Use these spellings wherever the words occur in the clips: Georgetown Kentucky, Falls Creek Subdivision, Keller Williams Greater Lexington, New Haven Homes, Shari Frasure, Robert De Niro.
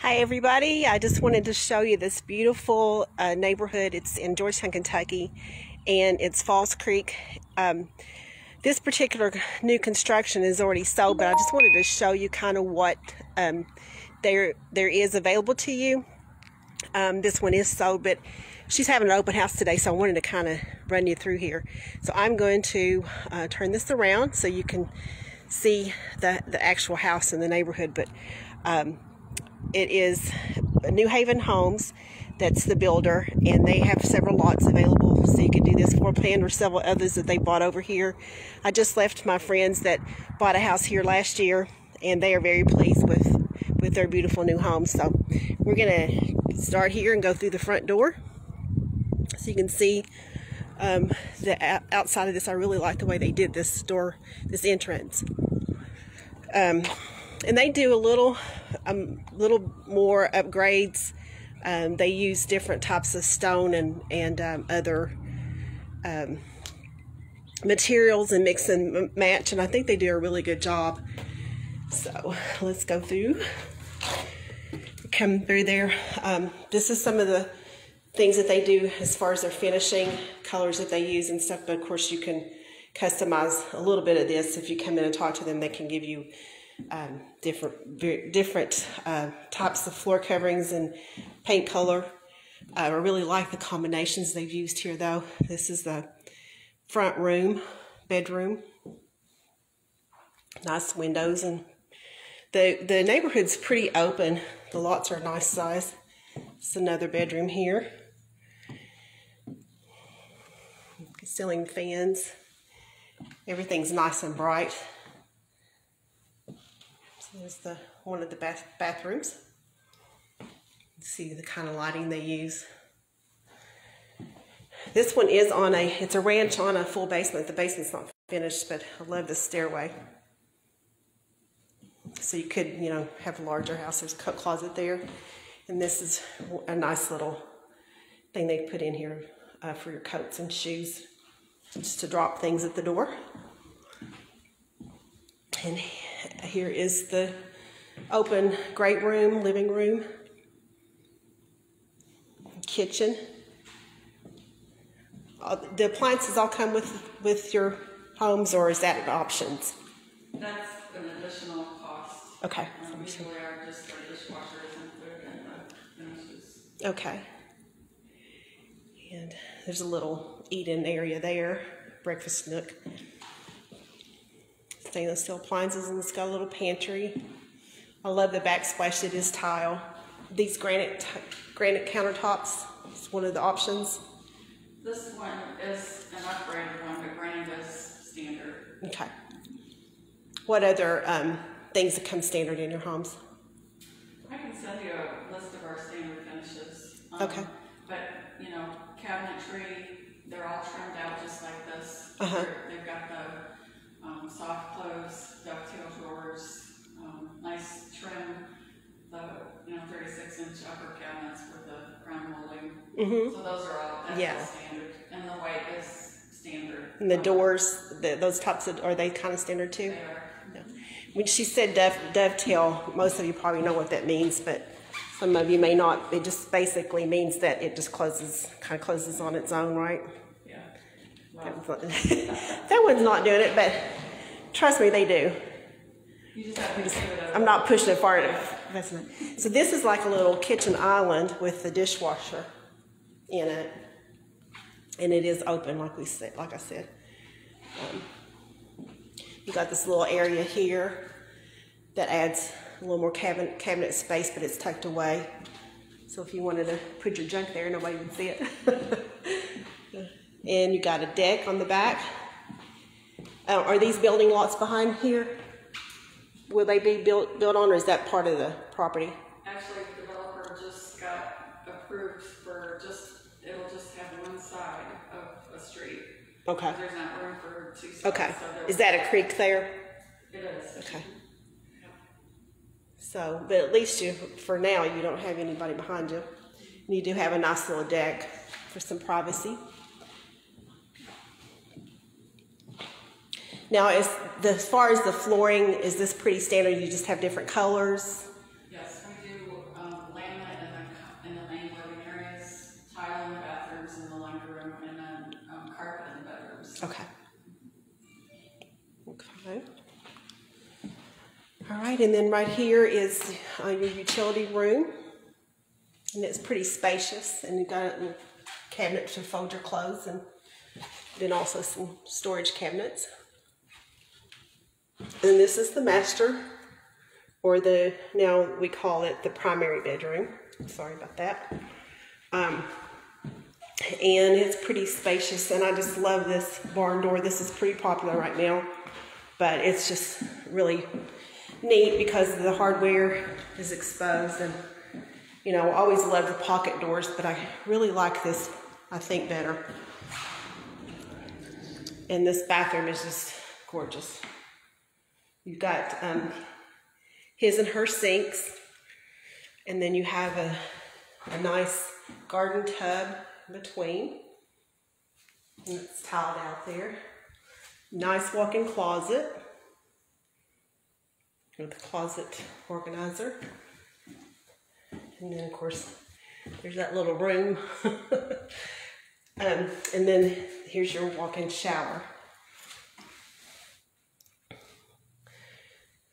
Hi everybody, I just wanted to show you this beautiful neighborhood. It's in Georgetown, Kentucky, and it's Falls Creek. This particular new construction is already sold, but I just wanted to show you kind of what there is available to you. This one is sold, but she's having an open house today, so I wanted to kind of run you through here. So I'm going to turn this around so you can see the actual house in the neighborhood, but it is New Haven Homes, that's the builder, and they have several lots available, so you can do this floor plan or several others that they bought over here. I just left my friends that bought a house here last year, and they are very pleased with their beautiful new home. So we're going to start here and go through the front door so you can see the outside of this. I really like the way they did this door, this entrance. And they do a little more upgrades. They use different types of stone and other materials and mix and match, and I think they do a really good job. So let's go through, come through there. This is some of the things that they do as far as their finishing, colors that they use and stuff, but of course you can customize a little bit of this. If you come in and talk to them, they can give you different types of floor coverings and paint color. I really like the combinations they've used here, though. This is the front room, bedroom. Nice windows, and the neighborhood's pretty open. The lots are a nice size. It's another bedroom here. Ceiling fans. Everything's nice and bright. There's one of the bathrooms. See the kind of lighting they use. This one is on it's a ranch on a full basement. The basement's not finished, but I love the stairway. So you could, you know, have a larger house. There's a coat closet there. And this is a nice little thing they put in here for your coats and shoes, just to drop things at the door. And here is the open great room, living room, kitchen. The appliances all come with your homes, or is that options? That's an additional cost. Okay. Usually our dishwasher is included in the finishes. Okay. And there's a little eat-in area there, breakfast nook. Stainless steel appliances, and it's got a little pantry. I love the backsplash. It is tile. These granite countertops is one of the options. This one is an upgraded one, but granite is standard. Okay. What other things that come standard in your homes? I can send you a list of our standard finishes. Okay. But, you know, cabinetry, they're all trimmed out just like this. Uh-huh. They've got the soft clothes, dovetail drawers, nice trim, the 36-inch upper cabinets with the crown molding. Mm-hmm. So those are all standard, and the white is standard. And the doors, those tops, are they kind of standard too? They are. No. When she said dovetail, most of you probably know what that means, but some of you may not. It just basically means that it just kind of closes on its own, right? That one's not doing it, but trust me, they do. I'm not pushing it far enough. So this is like a little kitchen island with the dishwasher in it, and it is open, like I said. You got this little area here that adds a little more cabinet space, but it's tucked away. So if you wanted to put your junk there, nobody would see it. And you got a deck on the back. Are these building lots behind here? Will they be built on, or is that part of the property? Actually, the developer just got approved for it'll just have one side of a street. Okay. There's not room for two sides. Okay. So is that a creek there? It is. Okay. Yeah. So, but at least for now, you don't have anybody behind you. And you do have a nice little deck for some privacy. Now, as far as the flooring, is this pretty standard? You just have different colors? Yes, we do All right, and then right here is your utility room, and it's pretty spacious, and you've got a cabinet to fold your clothes, and then also some storage cabinets. And this is the master, or the, now we call it the primary bedroom. Sorry about that. And it's pretty spacious, and I just love this barn door. This is pretty popular right now, but it's just really neat because the hardware is exposed. And you know, I always love the pocket doors, but I really like this, I think, better. And this bathroom is just gorgeous. You've got his and her sinks, and then you have a nice garden tub between. And it's tiled out there. Nice walk-in closet with a closet organizer. And then, of course, there's that little room. And then here's your walk-in shower.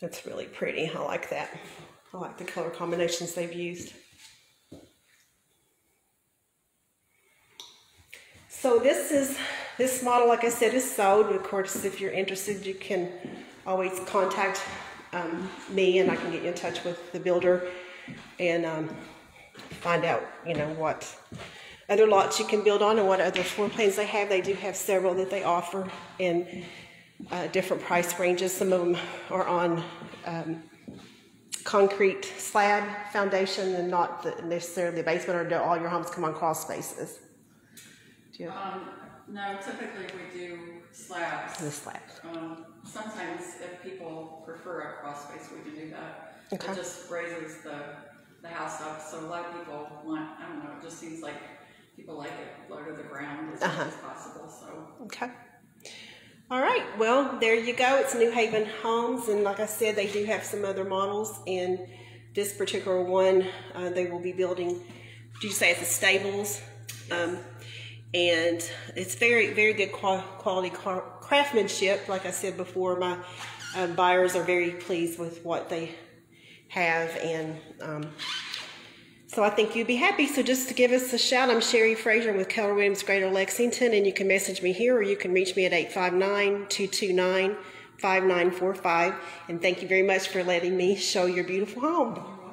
That's really pretty. I like that. I like the color combinations they've used. So this model, like I said, is sold. Of course, if you're interested, you can always contact me, and I can get you in touch with the builder and find out, you know, what other lots you can build on and what other floor plans they have. They do have several that they offer in different price ranges. Some of them are on concrete slab foundation and not necessarily the basement, or do all your homes come on crawl spaces? Do you have... No, typically we do slabs. The slab. Sometimes if people prefer a crawl space, we can do that. Okay. It just raises the house up, so a lot of people want, I don't know, it just seems like people like it low to the ground as much as possible. So. Okay. All right, well, there you go. It's New Haven Homes, and like I said, they do have some other models, and this particular one they will be building, do you say it's a stables? And it's very, very good quality craftsmanship. Like I said before, my buyers are very pleased with what they have, and so I think you'd be happy. So just to give us a shout, I'm Shari Frasure. I'm with Keller Williams Greater Lexington, and you can message me here, or you can reach me at 859-229-5945. And thank you very much for letting me show your beautiful home.